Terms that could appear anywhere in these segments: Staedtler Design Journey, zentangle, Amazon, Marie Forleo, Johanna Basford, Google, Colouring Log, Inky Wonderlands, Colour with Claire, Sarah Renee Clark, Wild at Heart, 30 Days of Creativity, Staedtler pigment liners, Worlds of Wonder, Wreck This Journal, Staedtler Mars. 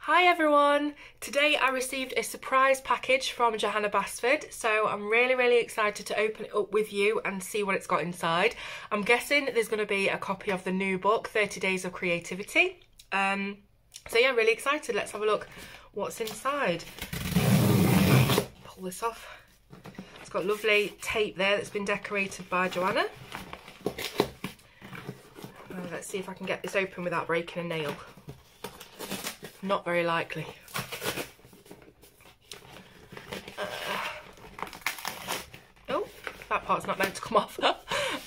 Hi everyone! Today I received a surprise package from Johanna Basford, so I'm really excited to open it up with you and see what it's got inside. I'm guessing there's going to be a copy of the new book, 30 Days of Creativity. So yeah, really excited. Let's have a look what's inside. Pull this off. It's got lovely tape there that's been decorated by Johanna. Let's see if I can get this open without breaking a nail. Not very likely. Oh, that part's not meant to come off.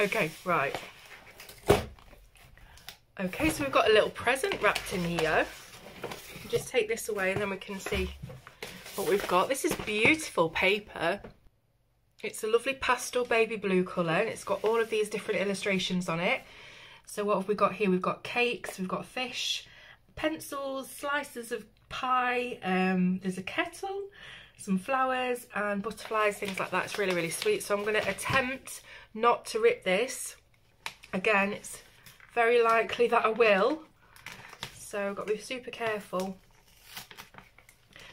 Okay, right. Okay, so we've got a little present wrapped in here. We'll just take this away and then we can see what we've got. This is beautiful paper. It's a lovely pastel baby blue colour and it's got all of these different illustrations on it. So what have we got here? We've got cakes, we've got fish, pencils, slices of pie, there's a kettle, some flowers and butterflies, things like that. It's really sweet. So I'm going to attempt not to rip this. Again, it's very likely that I will, so I've got to be super careful.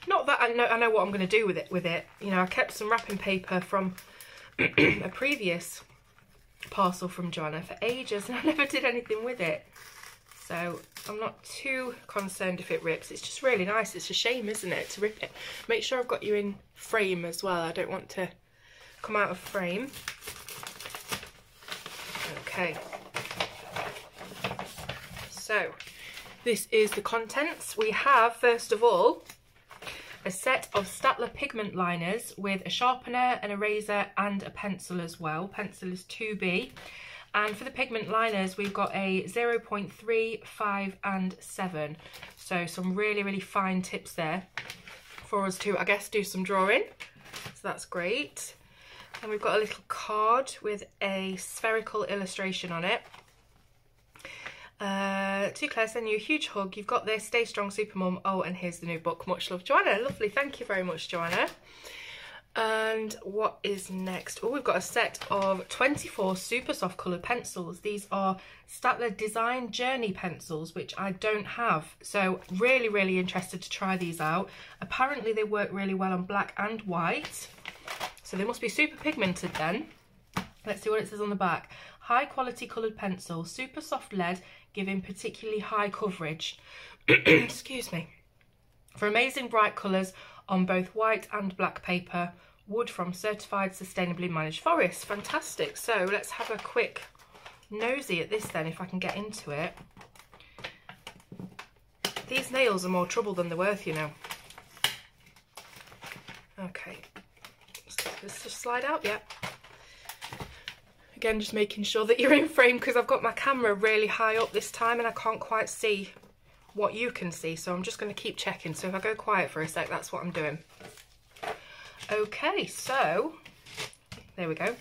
Not that I know what I'm going to do with it you know. I kept some wrapping paper from a previous parcel from Johanna for ages and I never did anything with it, so I'm not too concerned if it rips. It's just really nice. It's a shame, isn't it, to rip it. Make sure I've got you in frame as well. I don't want to come out of frame. Okay, so this is the contents. We have, first of all, a set of Staedtler pigment liners with a sharpener, an eraser and a pencil as well. Pencil is 2B. And for the pigment liners, we've got a 0.3, 5 and 7. So some really fine tips there for us to, I guess, do some drawing. So that's great. And we've got a little card with a spherical illustration on it. To Claire, send you a huge hug. You've got this. Stay strong, super mum. Oh, and here's the new book. Much love, Johanna. Lovely. Thank you very much, Johanna. And what is next? Oh, we've got a set of 24 super soft coloured pencils. These are Staedtler Design Journey pencils, which I don't have. So really interested to try these out. Apparently they work really well on black and white. So they must be super pigmented then. Let's see what it says on the back. High quality coloured pencil, super soft lead, giving particularly high coverage. Excuse me. For amazing bright colours on both white and black paper, wood from certified sustainably managed forests. Fantastic. So let's have a quick nosy at this then, if I can get into it. These nails are more trouble than they're worth, you know. Okay. Let's just slide out, yep. Yeah. Again, just making sure that you're in frame because I've got my camera really high up this time and I can't quite see what you can see, so I'm just going to keep checking. So if I go quiet for a sec, that's what I'm doing. Okay, so there we go.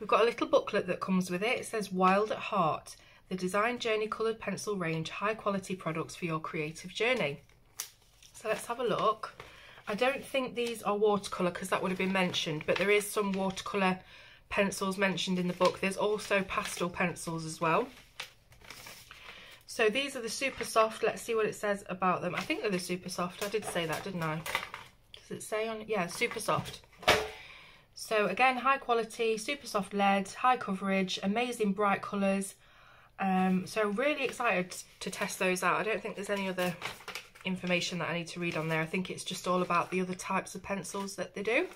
We've got a little booklet that comes with it. It says Wild at Heart, the Design Journey coloured pencil range, high quality products for your creative journey. So let's have a look. I don't think these are watercolour because that would have been mentioned, but there is some watercolour pencils mentioned in the book. There's also pastel pencils as well. So these are the super soft. Let's see what it says about them. I think they're the super soft. I did say that, didn't I? Does it say on? Yeah, super soft. So again, high quality, super soft lead, high coverage, amazing bright colours. So really excited to test those out. I don't think there's any other information that I need to read on there. I think it's just all about the other types of pencils that they do.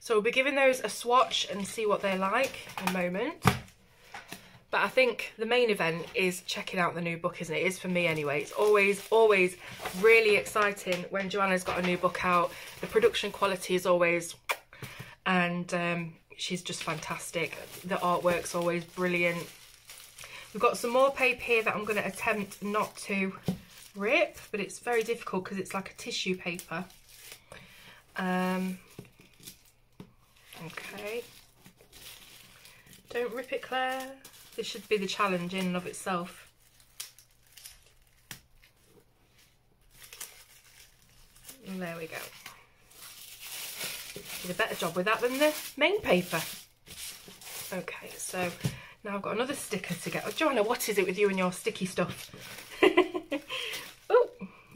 So we'll be giving those a swatch and see what they're like in a moment. But I think the main event is checking out the new book, isn't it? It is for me anyway. It's always really exciting when Johanna's got a new book out. The production quality is always, and she's just fantastic. The artwork's always brilliant. We've got some more paper here that I'm going to attempt not to rip, but it's very difficult because it's like a tissue paper. Okay, don't rip it, Claire. This should be the challenge in and of itself. And there we go. Did a better job with that than the main paper. Okay, so now I've got another sticker to get. Oh, Johanna, what is it with you and your sticky stuff? Oh,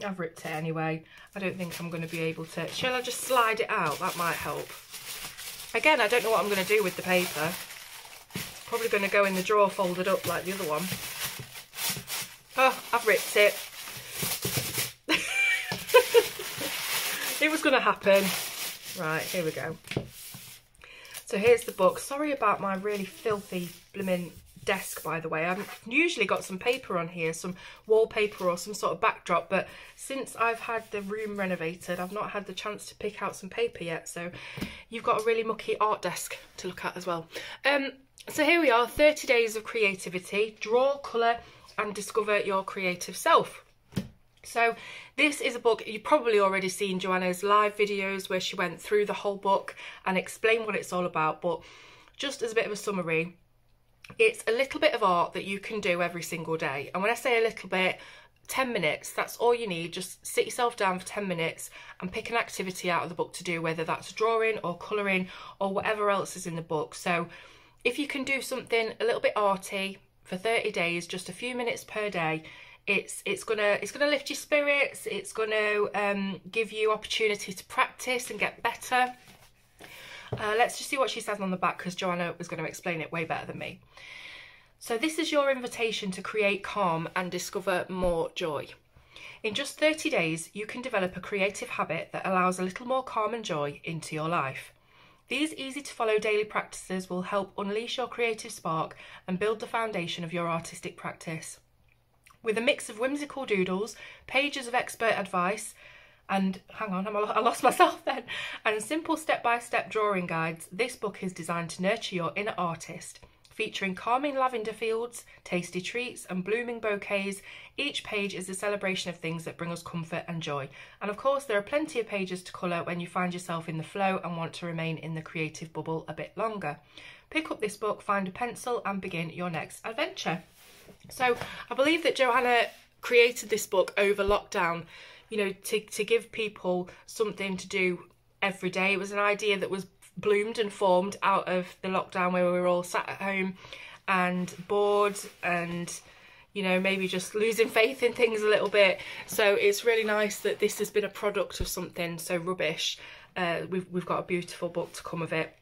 I I've ripped it anyway. I don't think I'm going to be able to. Shall I just slide it out? That might help. Again, I don't know what I'm going to do with the paper. It's probably going to go in the drawer folded up like the other one. Oh, I've ripped it. It was going to happen. Right, here we go. So here's the book. Sorry about my really filthy blimmin' desk, by the way. I've usually got some paper on here, some wallpaper or some sort of backdrop, but since I've had the room renovated, I've not had the chance to pick out some paper yet. So you've got a really mucky art desk to look at as well. So here we are, 30 Days of Creativity. Draw, colour and discover your creative self. So this is a book you've probably already seen Johanna's live videos where she went through the whole book and explained what it's all about, but just as a bit of a summary, it's a little bit of art that you can do every single day. And when I say a little bit, 10 minutes, that's all you need. Just sit yourself down for 10 minutes and pick an activity out of the book to do, whether that's drawing or colouring or whatever else is in the book. So if you can do something a little bit arty for 30 days, just a few minutes per day, it's gonna lift your spirits. It's gonna give you opportunity to practice and get better. Let's just see what she says on the back, because Johanna was going to explain it way better than me. So this is your invitation to create calm and discover more joy. In just 30 days, you can develop a creative habit that allows a little more calm and joy into your life. These easy to follow daily practices will help unleash your creative spark and build the foundation of your artistic practice. With a mix of whimsical doodles, pages of expert advice, and hang on, I lost myself then, and simple step-by-step drawing guides, this book is designed to nurture your inner artist. Featuring calming lavender fields, tasty treats and blooming bouquets, each page is a celebration of things that bring us comfort and joy. And of course, there are plenty of pages to colour when you find yourself in the flow and want to remain in the creative bubble a bit longer. Pick up this book, find a pencil and begin your next adventure. So I believe that Johanna created this book over lockdown, you know, to give people something to do every day. It was an idea that was bloomed and formed out of the lockdown where we were all sat at home and bored and, you know, maybe just losing faith in things a little bit. So it's really nice that this has been a product of something so rubbish. We've got a beautiful book to come of it.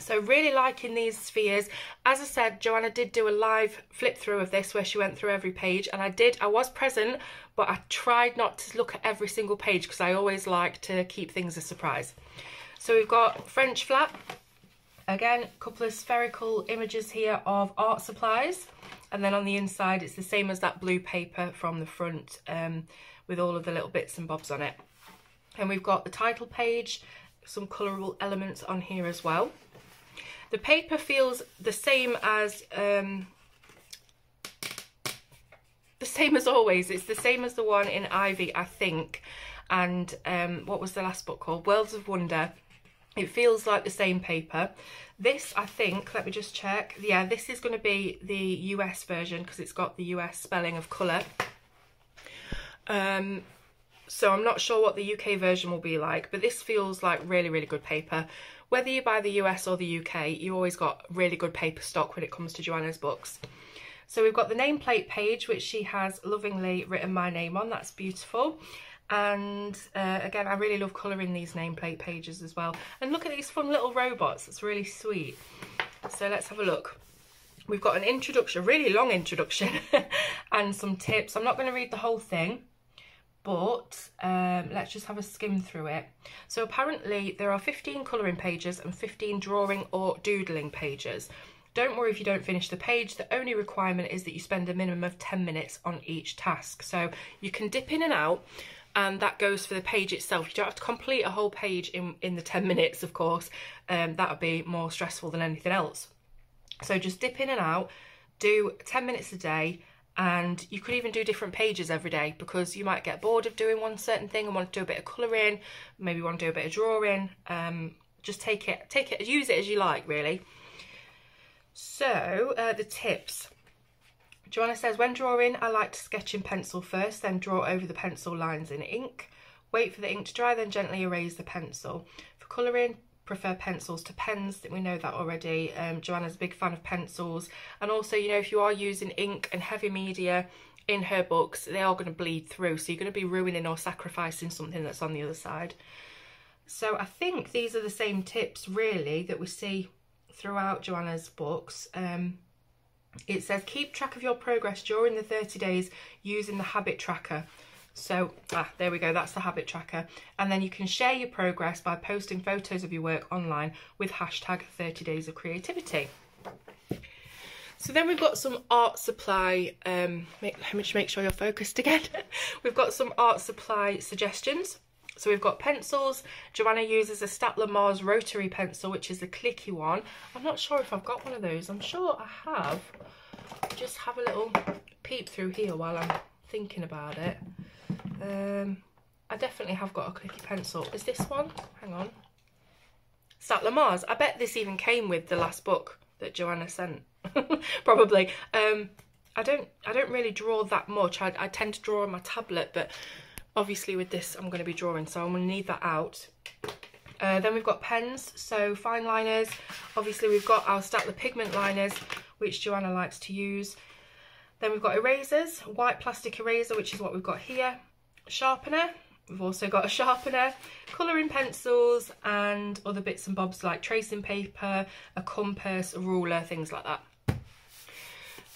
So really liking these spheres. As I said, Johanna did do a live flip through of this where she went through every page, and I was present, but I tried not to look at every single page because I always like to keep things a surprise. So we've got French flap. Again, a couple of spherical images here of art supplies. And then on the inside, it's the same as that blue paper from the front with all of the little bits and bobs on it. And we've got the title page, some colourable elements on here as well. The paper feels the same as always. It's the same as the one in Ivy, I think. And what was the last book called? Worlds of Wonder. It feels like the same paper. This, I think, let me just check. Yeah, this is going to be the US version because it's got the US spelling of colour. So I'm not sure what the UK version will be like, but this feels like really, really good paper. Whether you buy the US or the UK, you always got really good paper stock when it comes to Johanna's books. So we've got the nameplate page, which she has lovingly written my name on. That's beautiful. And again, I really love colouring these nameplate pages as well. And look at these fun little robots. It's really sweet. So let's have a look. We've got an introduction, a really long introduction, and some tips. I'm not going to read the whole thing, but let's just have a skim through it. So apparently there are 15 colouring pages and 15 drawing or doodling pages. Don't worry if you don't finish the page. The only requirement is that you spend a minimum of 10 minutes on each task. So you can dip in and out, and that goes for the page itself. You don't have to complete a whole page in the 10 minutes, of course. That would be more stressful than anything else. So just dip in and out, do 10 minutes a day. And you could even do different pages every day because you might get bored of doing one certain thing and want to do a bit of colouring, maybe want to do a bit of drawing. Just take it, use it as you like, really. So the tips. Johanna says, when drawing, I like to sketch in pencil first, then draw over the pencil lines in ink. Wait for the ink to dry, then gently erase the pencil. For colouring, prefer pencils to pens. We know that already. Johanna's a big fan of pencils, and also, you know, if you are using ink and heavy media, in her books, they are going to bleed through, so you're going to be ruining or sacrificing something that's on the other side. So I think these are the same tips really that we see throughout Johanna's books. It says keep track of your progress during the 30 days using the habit tracker. So there we go, that's the habit tracker. And then you can share your progress by posting photos of your work online with hashtag 30 Days of Creativity. So then we've got some art supply, let me just make sure you're focused again. We've got some art supply suggestions. So we've got pencils. Johanna uses a Staedtler Mars rotary pencil, which is the clicky one. I'm not sure if I've got one of those. I'm sure I have. Just have a little peep through here while I'm thinking about it. I definitely have got a clicky pencil. Is this one? Hang on. Staedtler Mars. I bet this even came with the last book that Johanna sent. Probably. I don't really draw that much. I tend to draw on my tablet, but obviously with this I'm going to be drawing, so I'm going to need that out. Then we've got pens, so fine liners. Obviously we've got our Staedtler pigment liners, which Johanna likes to use. Then we've got erasers, white plastic eraser, which is what we've got here. Sharpener, we've also got a sharpener. Colouring pencils and other bits and bobs like tracing paper, a compass, a ruler, things like that.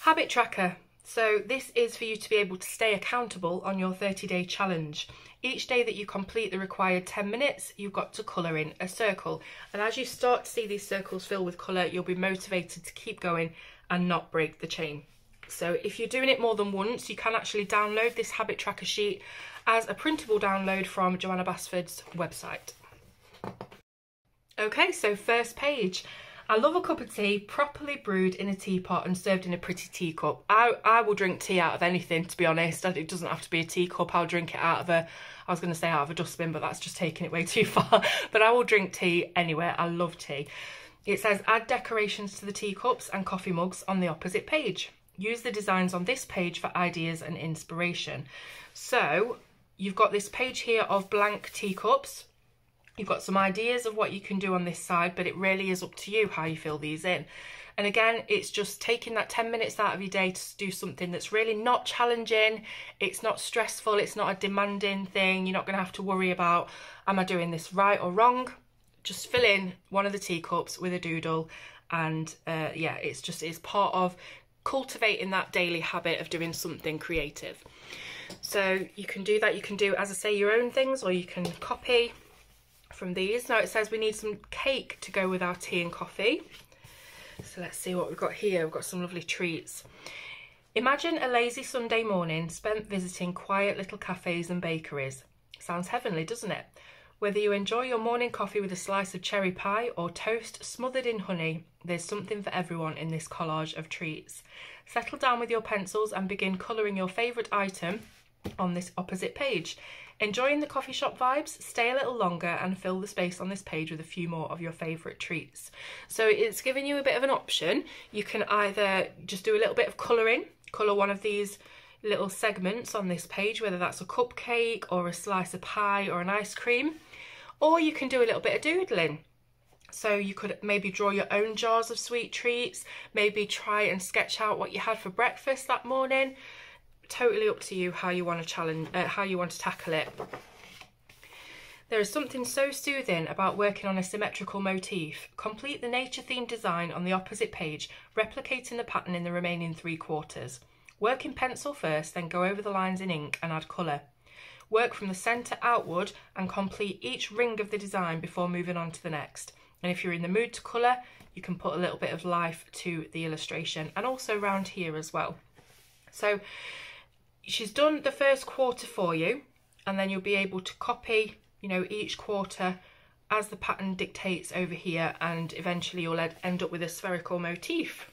Habit tracker. So this is for you to be able to stay accountable on your 30-day challenge. Each day that you complete the required 10 minutes, you've got to colour in a circle. And as you start to see these circles fill with colour, you'll be motivated to keep going and not break the chain. So if you're doing it more than once, you can actually download this habit tracker sheet as a printable download from Johanna Basford's website. Okay, so first page. I love a cup of tea properly brewed in a teapot and served in a pretty teacup. I will drink tea out of anything, to be honest. It doesn't have to be a teacup. I'll drink it out of a, I was going to say out of a dustbin, but that's just taking it way too far. But I will drink tea anywhere. I love tea. It says add decorations to the teacups and coffee mugs on the opposite page. Use the designs on this page for ideas and inspiration. So you've got this page here of blank teacups. You've got some ideas of what you can do on this side, but it really is up to you how you fill these in. And again, it's just taking that 10 minutes out of your day to do something that's really not challenging. It's not stressful. It's not a demanding thing. You're not going to have to worry about, am I doing this right or wrong? Just fill in one of the teacups with a doodle. And yeah, it's part of cultivating that daily habit of doing something creative. So you can do that. You can do, as I say, your own things, or you can copy from these. Now it says we need some cake to go with our tea and coffee. So let's see what we've got here. We've got some lovely treats. Imagine a lazy Sunday morning spent visiting quiet little cafes and bakeries. Sounds heavenly, doesn't it? Whether you enjoy your morning coffee with a slice of cherry pie or toast smothered in honey, there's something for everyone in this collage of treats. Settle down with your pencils and begin colouring your favourite item on this opposite page. Enjoying the coffee shop vibes? Stay a little longer and fill the space on this page with a few more of your favourite treats. So it's giving you a bit of an option. You can either just do a little bit of colouring, colour one of these little segments on this page, whether that's a cupcake or a slice of pie or an ice cream, or you can do a little bit of doodling. So you could maybe draw your own jars of sweet treats, maybe try and sketch out what you had for breakfast that morning. Totally up to you how you want to challenge, how you want to tackle it. There is something so soothing about working on a symmetrical motif. Complete the nature-themed design on the opposite page, replicating the pattern in the remaining three quarters. Work in pencil first, then go over the lines in ink and add colour. Work from the centre outward and complete each ring of the design before moving on to the next. And if you're in the mood to colour, you can put a little bit of life to the illustration, and also round here as well. So she's done the first quarter for you, and then you'll be able to copy, you know, each quarter as the pattern dictates over here, and eventually you'll end up with a spherical motif.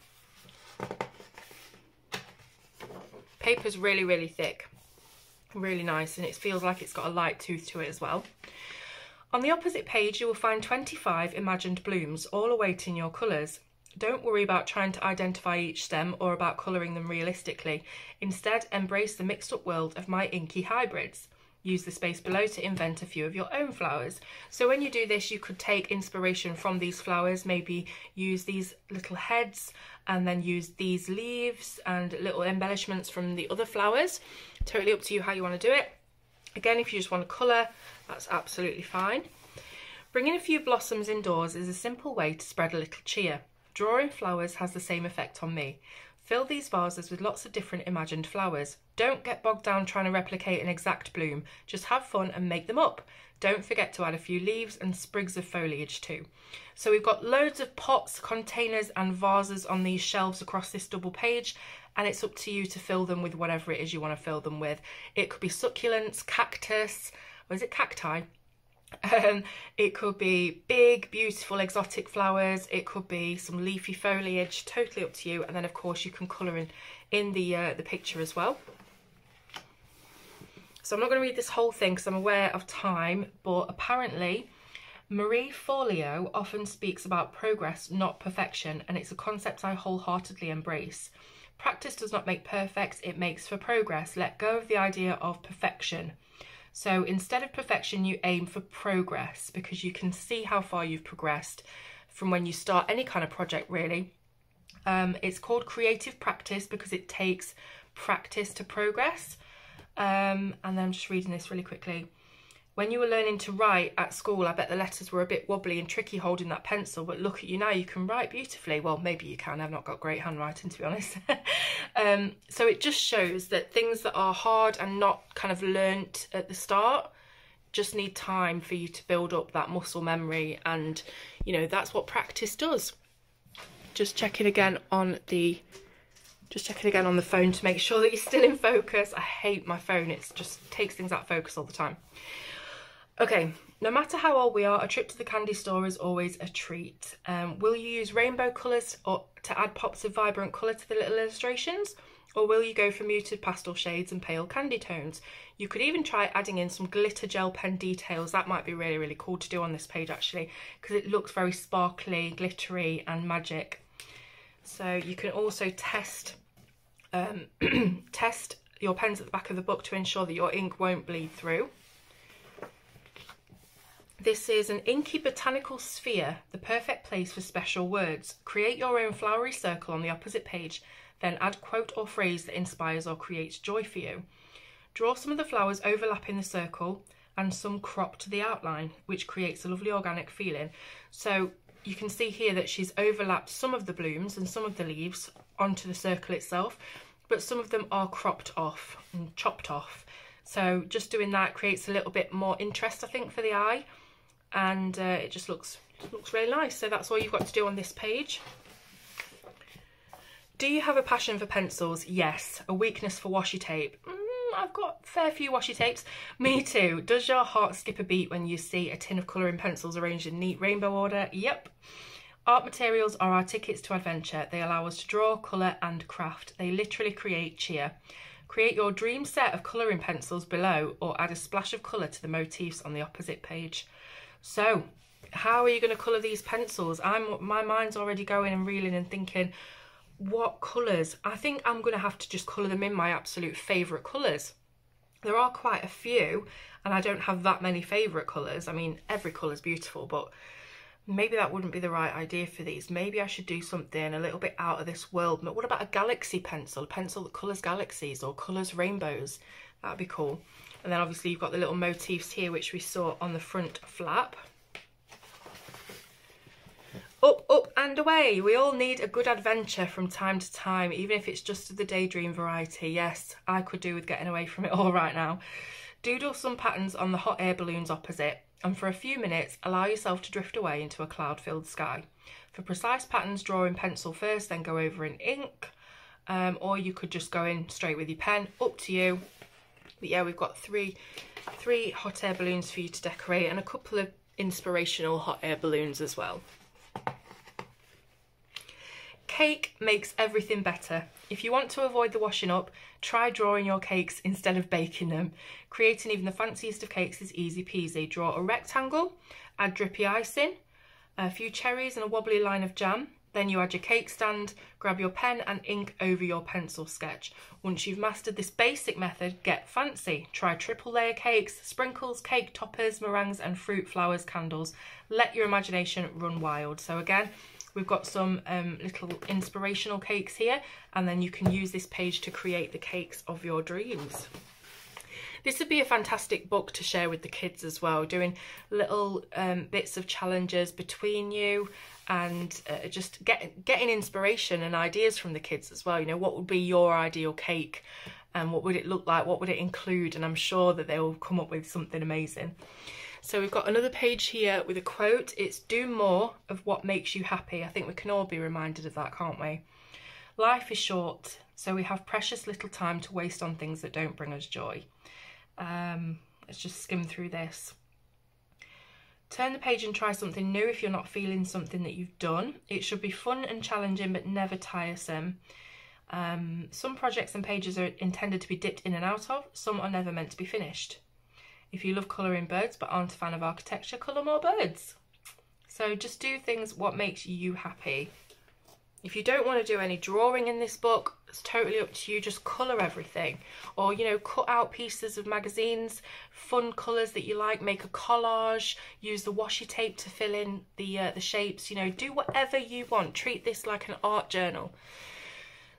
Paper's really, really thick, really nice, and it feels like it's got a light tooth to it as well. On the opposite page, you will find 25 imagined blooms, all awaiting your colours. Don't worry about trying to identify each stem or about colouring them realistically. Instead, embrace the mixed up world of my inky hybrids. use the space below to invent a few of your own flowers. So when you do this, you could take inspiration from these flowers, maybe use these little heads and then use these leaves and little embellishments from the other flowers. Totally up to you how you want to do it. Again, if you just want to colour, that's absolutely fine. Bringing a few blossoms indoors is a simple way to spread a little cheer. Drawing flowers has the same effect on me. Fill these vases with lots of different imagined flowers. Don't get bogged down trying to replicate an exact bloom. Just have fun and make them up. Don't forget to add a few leaves and sprigs of foliage too. So we've got loads of pots, containers and vases on these shelves across this double page, and it's up to you to fill them with whatever it is you want to fill them with. It could be succulents, cactus, or is it cacti? It could be big, beautiful, exotic flowers. It could be some leafy foliage, totally up to you. And then, of course, you can colour in the picture as well. So I'm not going to read this whole thing because I'm aware of time, but apparently Marie Forleo often speaks about progress, not perfection, and it's a concept I wholeheartedly embrace. Practice does not make perfect, it makes for progress. Let go of the idea of perfection. So instead of perfection, you aim for progress, because you can see how far you've progressed from when you start any kind of project, really. It's called creative practice because it takes practice to progress. And then I'm just reading this really quickly. When you were learning to write at school, I bet the letters were a bit wobbly and tricky holding that pencil, but look at you now, you can write beautifully. Well, maybe you can, I've not got great handwriting, to be honest. So it just shows that things that are hard and not kind of learnt at the start just need time for you to build up that muscle memory, and, you know, that's what practice does. Just checking again on the phone to make sure that you're still in focus. I hate my phone, it just takes things out of focus all the time. Okay, no matter how old we are, a trip to the candy store is always a treat. Will you use rainbow colours or to add pops of vibrant colour to the little illustrations? Or will you go for muted pastel shades and pale candy tones? You could even try adding in some glitter gel pen details. That might be really, really cool to do on this page, actually, because it looks very sparkly, glittery and magic. So you can also test, test your pens at the back of the book to ensure that your ink won't bleed through. This is an inky botanical sphere, the perfect place for special words. Create your own flowery circle on the opposite page, then add quote or phrase that inspires or creates joy for you. Draw some of the flowers overlapping the circle and some crop to the outline, which creates a lovely organic feeling. So you can see here that she's overlapped some of the blooms and some of the leaves onto the circle itself, but some of them are cropped off and chopped off. So just doing that creates a little bit more interest, I think, for the eye. And it just looks really nice. So that's all you've got to do on this page. Do you have a passion for pencils? Yes. A weakness for washi tape? I've got a fair few washi tapes. Me too. Does your heart skip a beat when you see a tin of colouring pencils arranged in neat rainbow order? Yep. Art materials are our tickets to adventure. They allow us to draw, colour and craft. They literally create cheer. Create your dream set of colouring pencils below, or add a splash of colour to the motifs on the opposite page. So how are you going to colour these pencils? My mind's already going and reeling and thinking, what colours? I think I'm going to have to just colour them in my absolute favourite colours. There are quite a few, and I don't have that many favourite colours. I mean, every colour's beautiful, but maybe that wouldn't be the right idea for these. Maybe I should do something a little bit out of this world. But what about a galaxy pencil? A pencil that colours galaxies or colours rainbows? That'd be cool. And then obviously you've got the little motifs here, which we saw on the front flap. Up, up and away. We all need a good adventure from time to time, even if it's just the daydream variety. Yes, I could do with getting away from it all right now. Doodle some patterns on the hot air balloons opposite, and for a few minutes, allow yourself to drift away into a cloud-filled sky. For precise patterns, draw in pencil first, then go over in ink. Or you could just go in straight with your pen, up to you. But yeah, we've got three hot air balloons for you to decorate, and a couple of inspirational hot air balloons as well. Cake makes everything better. If you want to avoid the washing up, try drawing your cakes instead of baking them. Creating even the fanciest of cakes is easy peasy. Draw a rectangle, add drippy icing, a few cherries and a wobbly line of jam. Then you add your cake stand, grab your pen and ink over your pencil sketch. Once you've mastered this basic method, get fancy. Try triple layer cakes, sprinkles, cake toppers, meringues and fruit, flowers, candles. Let your imagination run wild. So again, we've got some little inspirational cakes here, and then you can use this page to create the cakes of your dreams. This would be a fantastic book to share with the kids as well, doing little bits of challenges between you and just getting inspiration and ideas from the kids as well. You know, what would be your ideal cake and what would it look like? What would it include? And I'm sure that they'll come up with something amazing. So we've got another page here with a quote. It's "Do more of what makes you happy." I think we can all be reminded of that, can't we? Life is short, so we have precious little time to waste on things that don't bring us joy. Let's just skim through this. Turn the page and try something new if you're not feeling something that you've done. It should be fun and challenging, but never tiresome. Some projects and pages are intended to be dipped in and out of. Some are never meant to be finished. If you love colouring birds but aren't a fan of architecture, colour more birds. So just do things what makes you happy. If you don't want to do any drawing in this book, it's totally up to you. Just colour everything, or, you know, cut out pieces of magazines, fun colours that you like, make a collage, use the washi tape to fill in the shapes. You know, do whatever you want. Treat this like an art journal.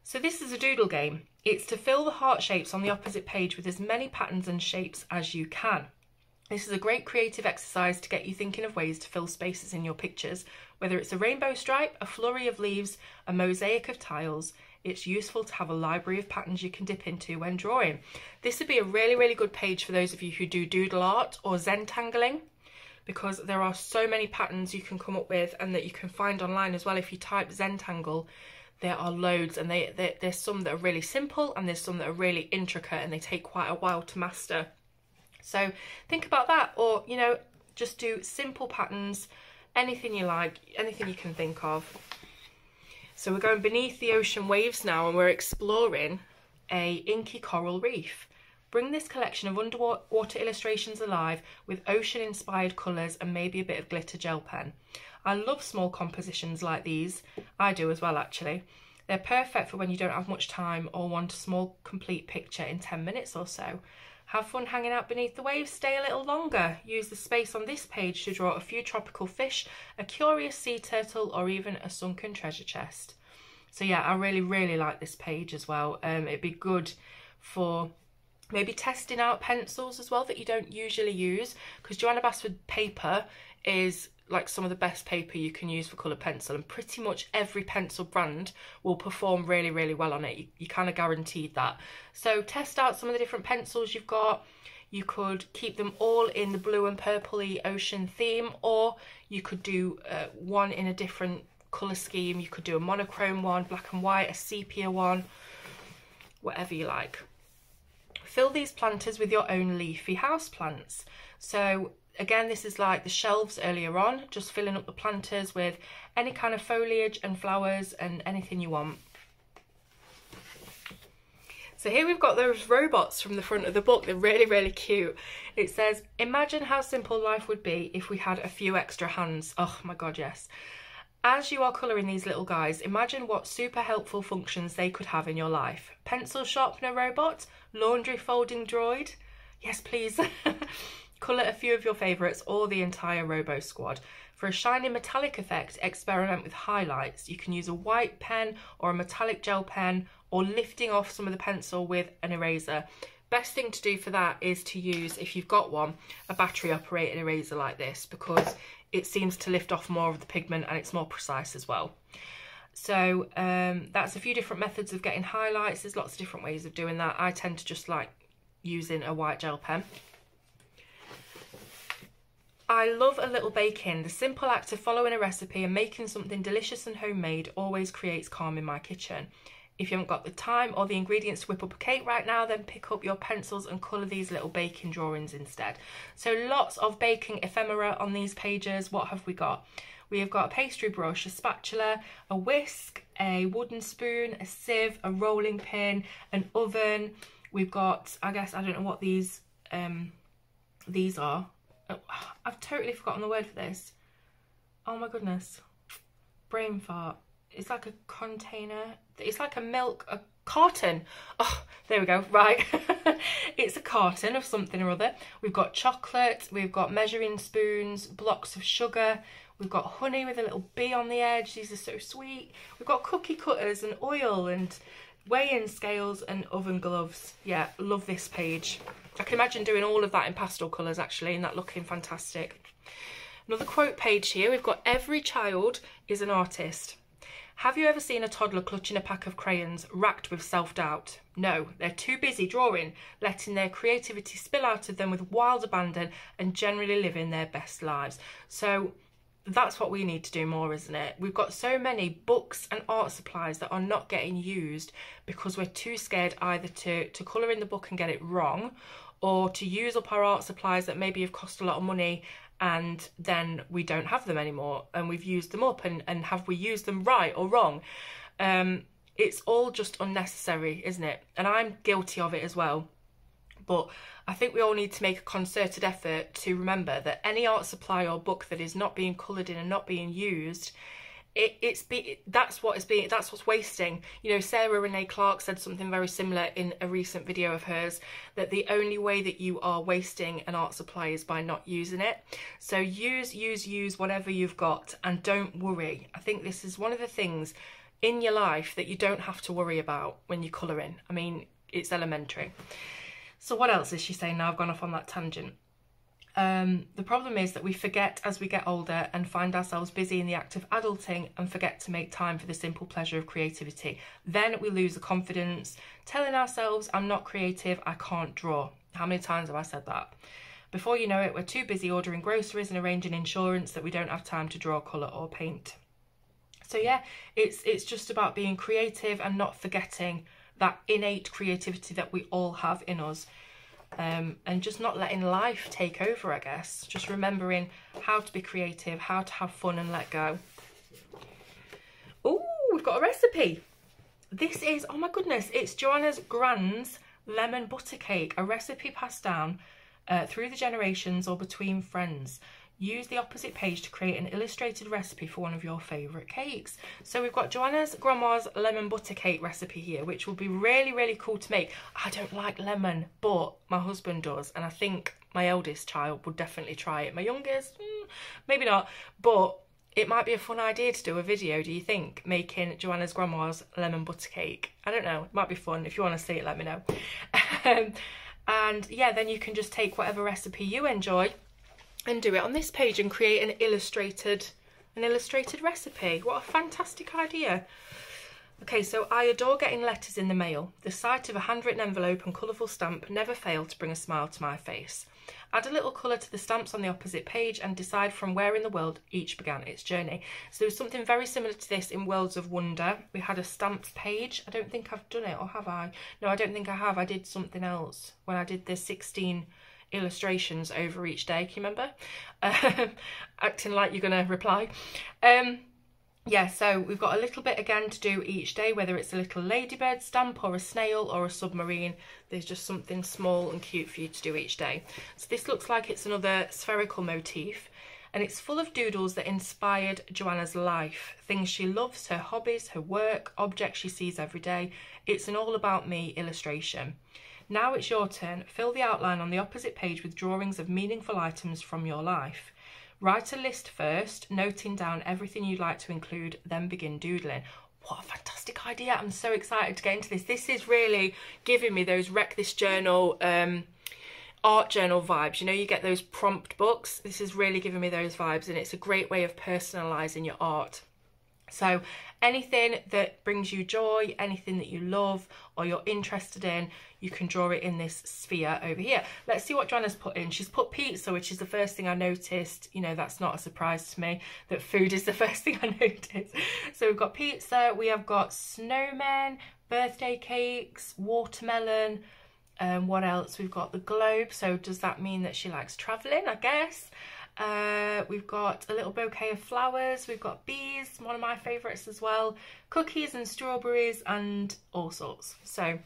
So this is a doodle game. It's to fill the heart shapes on the opposite page with as many patterns and shapes as you can. This is a great creative exercise to get you thinking of ways to fill spaces in your pictures. Whether it's a rainbow stripe, a flurry of leaves, a mosaic of tiles, it's useful to have a library of patterns you can dip into when drawing. This would be a really, really good page for those of you who do doodle art or zentangling, because there are so many patterns you can come up with and that you can find online as well. If you type zentangle, there are loads, and there's some that are really simple and there's some that are really intricate and they take quite a while to master. So think about that, or, you know, just do simple patterns, anything you like, anything you can think of. So we're going beneath the ocean waves now, and we're exploring a inky coral reef. Bring this collection of underwater illustrations alive with ocean-inspired colours and maybe a bit of glitter gel pen. I love small compositions like these. I do as well, actually. They're perfect for when you don't have much time or want a small complete picture in 10 minutes or so. Have fun hanging out beneath the waves, stay a little longer. Use the space on this page to draw a few tropical fish, a curious sea turtle, or even a sunken treasure chest. So yeah, I really, really like this page as well. It'd be good for maybe testing out pencils as well that you don't usually use, because Johanna Basford paper is like some of the best paper you can use for colour pencil, and pretty much every pencil brand will perform really, really well on it. You're kind of guaranteed that. So test out some of the different pencils you've got. You could keep them all in the blue and purpley ocean theme, or you could do one in a different colour scheme. You could do a monochrome one, black and white, a sepia one, whatever you like. Fill these planters with your own leafy houseplants. So again, this is like the shelves earlier on, just filling up the planters with any kind of foliage and flowers and anything you want. So here we've got those robots from the front of the book. They're really, really cute. It says, "Imagine how simple life would be if we had a few extra hands." Oh my God, yes. As you are colouring these little guys, imagine what super helpful functions they could have in your life. Pencil sharpener robot, laundry folding droid. Yes, please. Colour a few of your favourites or the entire Robo Squad. For a shiny metallic effect, experiment with highlights. You can use a white pen or a metallic gel pen, or lifting off some of the pencil with an eraser. Best thing to do for that is to use, if you've got one, a battery operated eraser like this, because it seems to lift off more of the pigment and it's more precise as well. So that's a few different methods of getting highlights. There's lots of different ways of doing that. I tend to just like using a white gel pen. I love a little bake-in. The simple act of following a recipe and making something delicious and homemade always creates calm in my kitchen. If you haven't got the time or the ingredients to whip up a cake right now, then pick up your pencils and colour these little baking drawings instead. So lots of baking ephemera on these pages. What have we got? We have got a pastry brush, a spatula, a whisk, a wooden spoon, a sieve, a rolling pin, an oven. We've got, I guess, I don't know what these are. I've totally forgotten the word for this. Oh my goodness. Brain fart. it's like a container, it's like a carton. Oh, there we go, right. It's a carton of something or other. We've got chocolate, we've got measuring spoons, blocks of sugar, we've got honey with a little bee on the edge, these are so sweet. We've got cookie cutters and oil and weighing scales and oven gloves. Yeah, love this page. I can imagine doing all of that in pastel colours actually, and that looking fantastic. Another quote page here, we've got every child is an artist. Have you ever seen a toddler clutching a pack of crayons, racked with self-doubt? No, they're too busy drawing, letting their creativity spill out of them with wild abandon and generally living their best lives. So that's what we need to do more, isn't it? We've got so many books and art supplies that are not getting used because we're too scared either to colour in the book and get it wrong, or to use up our art supplies that maybe have cost a lot of money and then we don't have them anymore and we've used them up, and have we used them right or wrong? It's all just unnecessary, isn't it? And I'm guilty of it as well. But I think we all need to make a concerted effort to remember that any art supply or book that is not being coloured in and not being used, that's what's wasting. You know, Sarah Renee Clark said something very similar in a recent video of hers, that the only way that you are wasting an art supply is by not using it. So use whatever you've got, and don't worry. I think this is one of the things in your life that you don't have to worry about when you're colouring. I mean, it's elementary. So what else is she saying? Now I've gone off on that tangent. The problem is that we forget as we get older and find ourselves busy in the act of adulting and forget to make time for the simple pleasure of creativity. Then we lose the confidence, telling ourselves, I'm not creative, I can't draw. How many times have I said that? Before you know it, we're too busy ordering groceries and arranging insurance that we don't have time to draw, colour or paint. So yeah, it's just about being creative and not forgetting that innate creativity that we all have in us, and just not letting life take over, I guess. Just remembering how to be creative, how to have fun and let go. Oh, we've got a recipe. This is, oh my goodness, it's Johanna's Grand's lemon butter cake, a recipe passed down through the generations or between friends. Use the opposite page to create an illustrated recipe for one of your favourite cakes. So we've got Johanna's grandma's lemon butter cake recipe here, which will be really, really cool to make. I don't like lemon, but my husband does, and I think my eldest child would definitely try it. My youngest, maybe not, but it might be a fun idea to do a video, do you think? Making Johanna's grandma's lemon butter cake. I don't know, it might be fun. If you want to see it, let me know. And yeah, then you can just take whatever recipe you enjoy and do it on this page and create an illustrated recipe. What a fantastic idea. Okay, so I adore getting letters in the mail. The sight of a handwritten envelope and colourful stamp never fail to bring a smile to my face. Add a little colour to the stamps on the opposite page and decide from where in the world each began its journey. So there was something very similar to this in Worlds of Wonder. We had a stamps page. I don't think I've done it, or have I? No, I don't think I have. I did something else when I did the 16 illustrations over each day, can you remember? Acting like you're gonna reply. Yeah, so we've got a little bit again to do each day, whether it's a little ladybird stamp or a snail or a submarine. There's just something small and cute for you to do each day. So this looks like it's another spherical motif, and it's full of doodles that inspired Johanna's life, things she loves, her hobbies, her work, objects she sees every day. It's an all about me illustration. Now it's your turn. Fill the outline on the opposite page with drawings of meaningful items from your life. Write a list first, noting down everything you'd like to include, then begin doodling. What a fantastic idea. I'm so excited to get into this. This is really giving me those Wreck This Journal, art journal vibes. You know, you get those prompt books. This is really giving me those vibes, and it's a great way of personalising your art. So anything that brings you joy, anything that you love or you're interested in, you can draw it in this sphere over here. Let's see what Johanna's put in. She's put pizza, which is the first thing I noticed. You know, that's not a surprise to me that food is the first thing I noticed. So we've got pizza, we have got snowmen, birthday cakes, watermelon, what else? We've got the globe. So does that mean that she likes travelling, I guess? We've got a little bouquet of flowers, we've got bees, one of my favourites as well, cookies and strawberries and all sorts. So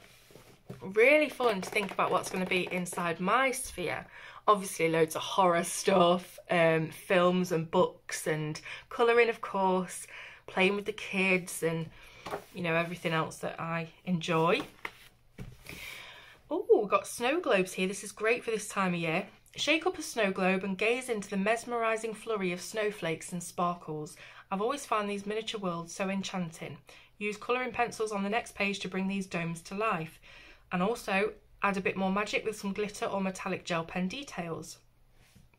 really fun to think about what's going to be inside my sphere. Obviously loads of horror stuff, films and books and colouring of course, playing with the kids and, you know, everything else that I enjoy. Oh, we've got snow globes here. This is great for this time of year. Shake up a snow globe and gaze into the mesmerising flurry of snowflakes and sparkles. I've always found these miniature worlds so enchanting. Use colouring pencils on the next page to bring these domes to life. And also add a bit more magic with some glitter or metallic gel pen details.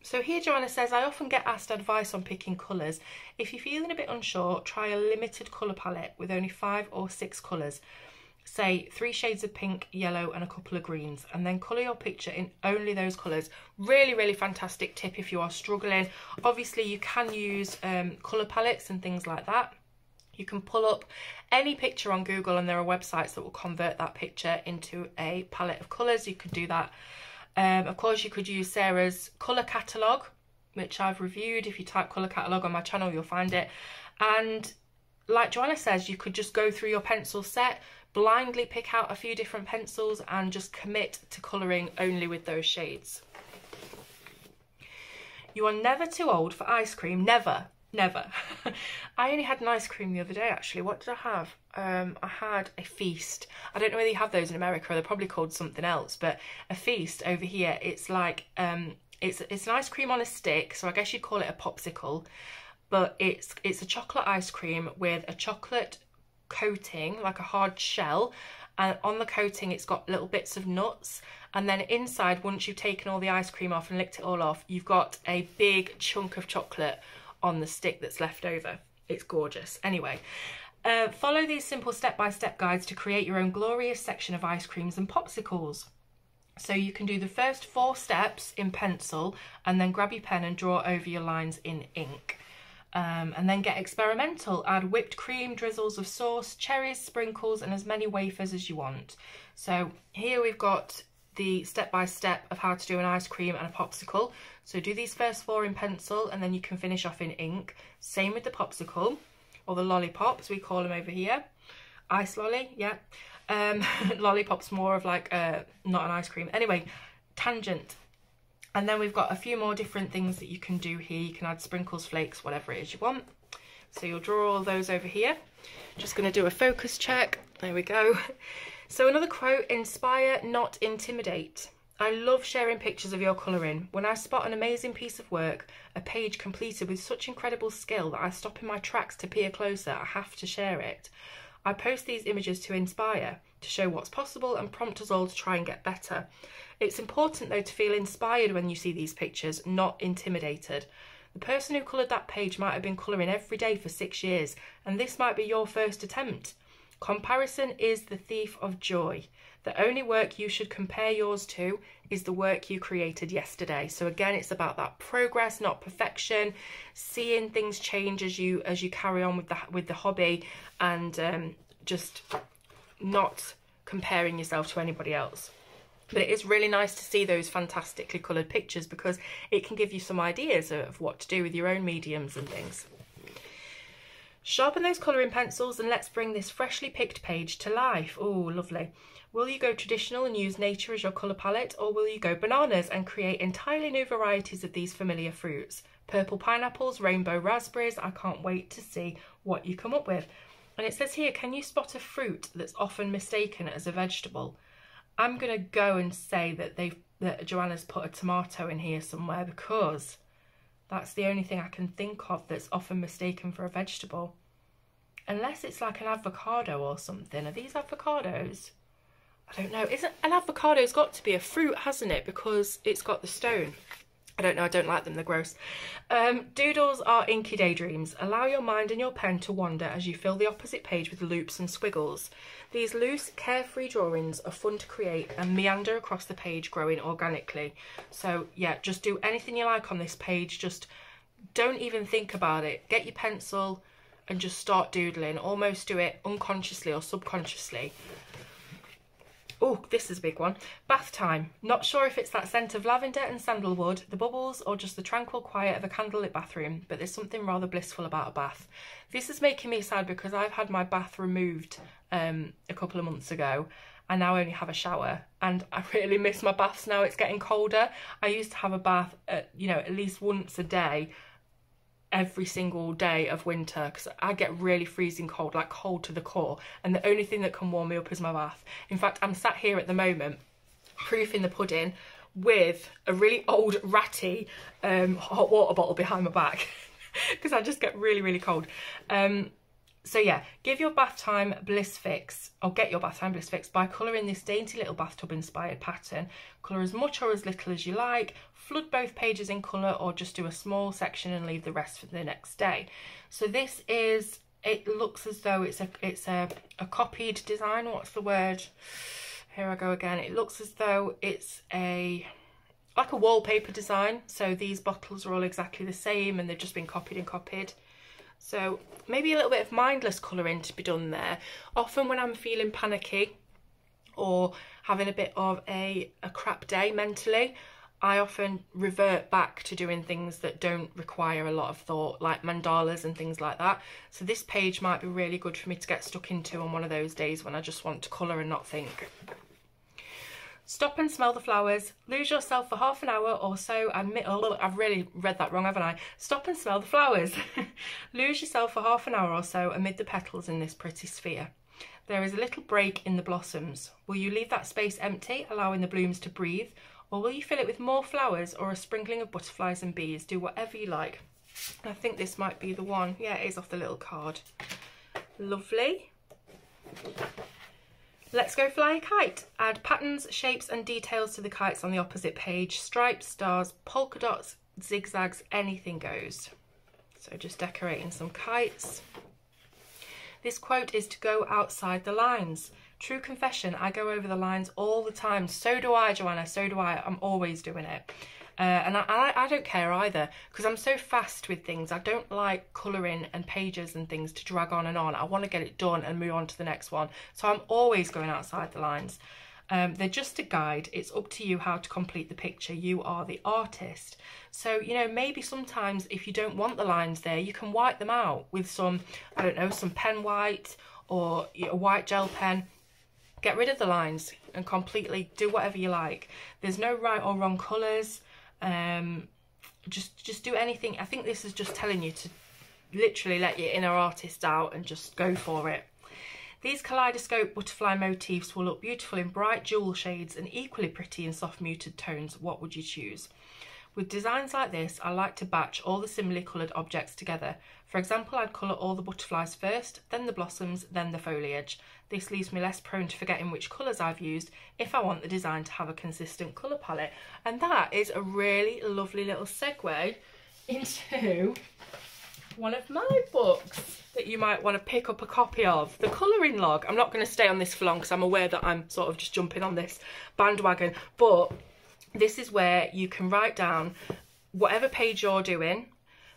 So here Johanna says, I often get asked advice on picking colours. If you're feeling a bit unsure, try a limited colour palette with only 5 or 6 colours. Say 3 shades of pink, yellow and a couple of greens, and then colour your picture in only those colours. Really, really fantastic tip if you are struggling. Obviously you can use colour palettes and things like that. You can pull up any picture on Google and there are websites that will convert that picture into a palette of colours. You could do that. Of course, you could use Sarah's colour catalogue, which I've reviewed. If you type colour catalogue on my channel, you'll find it. And like Johanna says, you could just go through your pencil set, blindly pick out a few different pencils and just commit to colouring only with those shades. You are never too old for ice cream, never. Never. I only had an ice cream the other day, actually. What did I have? I had a feast. I don't know whether you have those in America, or they're probably called something else, but a feast over here, it's like, it's an ice cream on a stick, so I guess you'd call it a popsicle, but it's a chocolate ice cream with a chocolate coating, like a hard shell, and on the coating it's got little bits of nuts, and then inside, once you've taken all the ice cream off and licked it all off, you've got a big chunk of chocolate on the stick that's left over. It's gorgeous. Anyway, follow these simple step-by-step guides to create your own glorious section of ice creams and popsicles. So you can do the first 4 steps in pencil and then grab your pen and draw over your lines in ink. And then get experimental. Add whipped cream, drizzles of sauce, cherries, sprinkles, and as many wafers as you want. So here we've got the step-by-step of how to do an ice cream and a popsicle. So do these first 4 in pencil and then you can finish off in ink. Same with the popsicle, or the lollipops, we call them over here. Ice lolly, yeah. Lollipop's more of like, not an ice cream. Anyway, tangent. And then we've got a few more different things that you can do here. You can add sprinkles, flakes, whatever it is you want. So you'll draw all those over here. Just gonna do a focus check, there we go. So another quote, inspire, not intimidate. I love sharing pictures of your colouring. When I spot an amazing piece of work, a page completed with such incredible skill that I stop in my tracks to peer closer, I have to share it. I post these images to inspire, to show what's possible and prompt us all to try and get better. It's important though to feel inspired when you see these pictures, not intimidated. The person who coloured that page might have been colouring every day for 6 years, and this might be your first attempt. Comparison is the thief of joy. The only work you should compare yours to is the work you created yesterday. So again, it's about that progress, not perfection, seeing things change as you carry on with the hobby, and just not comparing yourself to anybody else. But it is really nice to see those fantastically coloured pictures because it can give you some ideas of what to do with your own mediums and things. Sharpen those colouring pencils and let's bring this freshly picked page to life. Oh, lovely. Will you go traditional and use nature as your colour palette, or will you go bananas and create entirely new varieties of these familiar fruits? Purple pineapples, rainbow raspberries. I can't wait to see what you come up with. And it says here, can you spot a fruit that's often mistaken as a vegetable? I'm going to go and say that Johanna's put a tomato in here somewhere, because that's the only thing I can think of that's often mistaken for a vegetable. Unless it's like an avocado or something. Are these avocados? I don't know. Isn't an avocado's got to be a fruit, hasn't it? Because it's got the stone. I don't know. I don't like them. They're gross. Doodles are inky daydreams. Allow your mind and your pen to wander as you fill the opposite page with loops and squiggles. These loose, carefree drawings are fun to create and meander across the page, growing organically. So yeah, just do anything you like on this page. Just don't even think about it. Get your pencil and just start doodling. Almost do it unconsciously or subconsciously. Oh, this is a big one. Bath time. Not sure if it's that scent of lavender and sandalwood, the bubbles, or just the tranquil quiet of a candlelit bathroom, but there's something rather blissful about a bath. This is making me sad because I've had my bath removed a couple of months ago. I now only have a shower and I really miss my baths now. It's getting colder. I used to have a bath, at least once a day. every single day of winter because I get really freezing cold, like cold to the core, and the only thing that can warm me up is my bath. In fact, I'm sat here at the moment proofing the pudding with a really old ratty hot water bottle behind my back because I just get really cold. So yeah, give your bath time bliss fix, or get your bath time bliss fix by colouring this dainty little bathtub inspired pattern. Colour as much or as little as you like, flood both pages in colour, or just do a small section and leave the rest for the next day. So this is, it looks as though it's a copied design, what's the word? Here I go again. It looks as though it's like a wallpaper design. So these bottles are all exactly the same and they've just been copied and copied. So maybe a little bit of mindless colouring to be done there. Often when I'm feeling panicky or having a bit of a crap day mentally, I often revert back to doing things that don't require a lot of thought, like mandalas and things like that. So this page might be really good for me to get stuck into on one of those days when I just want to colour and not think. Stop and smell the flowers. Lose yourself for half an hour or so and I've really read that wrong, haven't I? Stop and smell the flowers. Lose yourself for half an hour or so amid the petals in this pretty sphere. There is a little break in the blossoms. Will you leave that space empty, allowing the blooms to breathe, or will you fill it with more flowers or a sprinkling of butterflies and bees? Do whatever you like. I think this might be the one. Yeah, it is off the little card. Lovely. Let's go fly a kite. Add patterns, shapes and details to the kites on the opposite page. Stripes, stars, polka dots, zigzags, anything goes. So just decorating some kites. This quote is to go outside the lines. True confession, I go over the lines all the time. So do I, Johanna, so do I. I'm always doing it. And I don't care either because I'm so fast with things. I don't like colouring and pages and things to drag on and on. I want to get it done and move on to the next one. So I'm always going outside the lines. They're just a guide. It's up to you how to complete the picture. You are the artist. So, you know, maybe sometimes if you don't want the lines there, you can white them out with some, I don't know, some pen white or a white gel pen. Get rid of the lines and completely do whatever you like. There's no right or wrong colours. Just do anything. I think this is just telling you to literally let your inner artist out and just go for it. These kaleidoscope butterfly motifs will look beautiful in bright jewel shades and equally pretty in soft muted tones. What would you choose? With designs like this, I like to batch all the similarly coloured objects together. For example, I'd colour all the butterflies first, then the blossoms, then the foliage. This leaves me less prone to forgetting which colours I've used if I want the design to have a consistent colour palette. And that is a really lovely little segue into one of my books that you might want to pick up a copy of, The Colouring Log. I'm not going to stay on this for long because I'm aware that I'm sort of just jumping on this bandwagon, but this is where you can write down whatever page you're doing,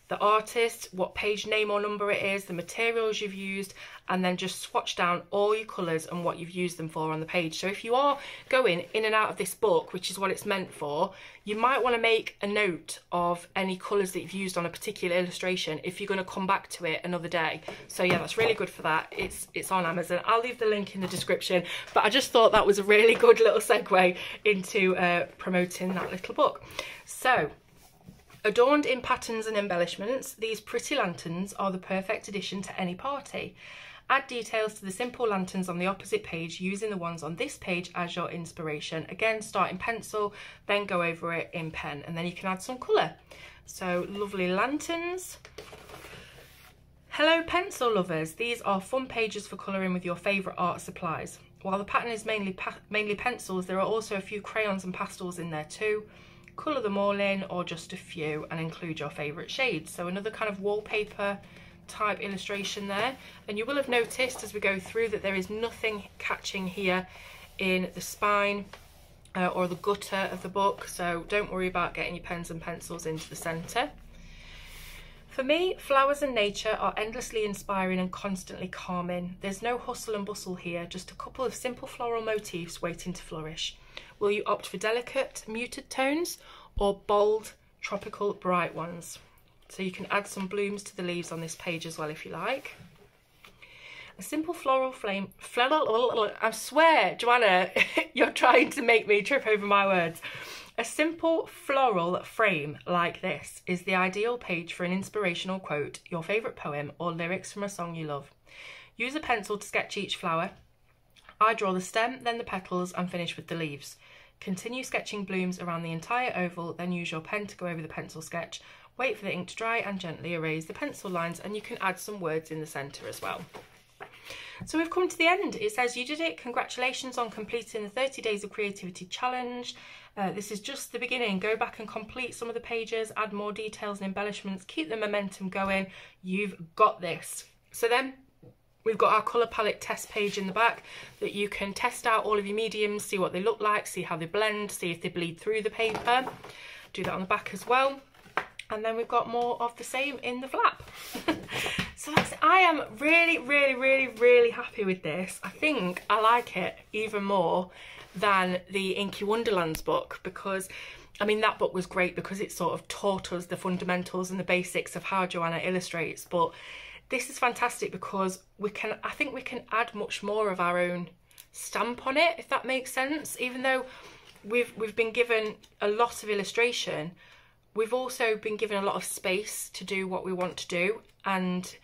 the artist, what page name or number it is, the materials you've used, and then just swatch down all your colours and what you've used them for on the page. So if you are going in and out of this book, which is what it's meant for, you might want to make a note of any colours that you've used on a particular illustration if you're going to come back to it another day. So yeah, that's really good for that. It's on Amazon. I'll leave the link in the description, but I just thought that was a really good little segue into promoting that little book. So, adorned in patterns and embellishments, these pretty lanterns are the perfect addition to any party. Add details to the simple lanterns on the opposite page using the ones on this page as your inspiration. Again, start in pencil, then go over it in pen, and then you can add some colour. So, lovely lanterns. Hello pencil lovers, these are fun pages for colouring with your favourite art supplies. While the pattern is mainly pencils, there are also a few crayons and pastels in there too. Colour them all in or just a few and include your favourite shades. So another kind of wallpaper type illustration there, and you will have noticed as we go through that there is nothing catching here in the spine or the gutter of the book, so don't worry about getting your pens and pencils into the centre. For me, flowers and nature are endlessly inspiring and constantly calming. There's no hustle and bustle here, just a couple of simple floral motifs waiting to flourish. Will you opt for delicate, muted tones or bold, tropical, bright ones? So you can add some blooms to the leaves on this page as well if you like. A simple floral flame, I swear, Johanna, you're trying to make me trip over my words. A simple floral frame like this is the ideal page for an inspirational quote, your favourite poem, or lyrics from a song you love. Use a pencil to sketch each flower. I draw the stem, then the petals, and finish with the leaves. Continue sketching blooms around the entire oval, then use your pen to go over the pencil sketch. Wait for the ink to dry and gently erase the pencil lines, and you can add some words in the centre as well. So we've come to the end. It says you did it. Congratulations on completing the 30 Days of Creativity challenge. This is just the beginning. Go back and complete some of the pages, add more details and embellishments, keep the momentum going. You've got this. So then we've got our colour palette test page in the back that you can test out all of your mediums, see what they look like, see how they blend, see if they bleed through the paper. Do that on the back as well. And then we've got more of the same in the flap. So that's it. I am really happy with this. I think I like it even more than the Inky Wonderlands book, because I mean that book was great because it sort of taught us the fundamentals and the basics of how Johanna illustrates, but this is fantastic because we can, I think we can add much more of our own stamp on it, if that makes sense. Even though we've been given a lot of illustration, we've also been given a lot of space to do what we want to do, and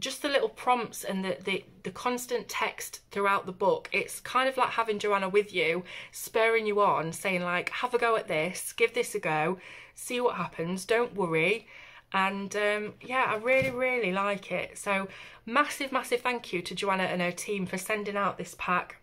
just the little prompts and the constant text throughout the book, it's kind of like having Johanna with you, spurring you on, saying like, have a go at this, give this a go, see what happens, don't worry. And yeah, I really like it. So massive thank you to Johanna and her team for sending out this pack.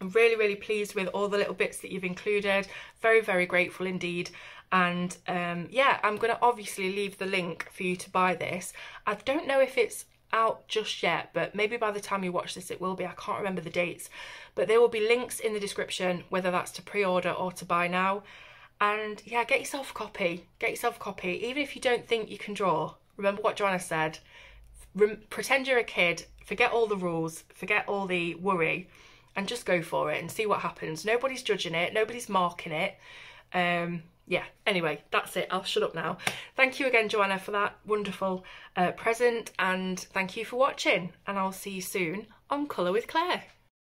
I'm really pleased with all the little bits that you've included. Very grateful indeed. And yeah, I'm going to obviously leave the link for you to buy this. I don't know if it's out just yet, but maybe by the time you watch this it will be. I can't remember the dates, but there will be links in the description, whether that's to pre-order or to buy now. And yeah, get yourself a copy, even if you don't think you can draw. Remember what Johanna said, pretend you're a kid, forget all the rules, forget all the worry, and just go for it and see what happens. Nobody's judging it, nobody's marking it. Yeah, anyway, that's it. I'll shut up now. Thank you again, Johanna, for that wonderful present, and thank you for watching, and I'll see you soon on Colour with Claire.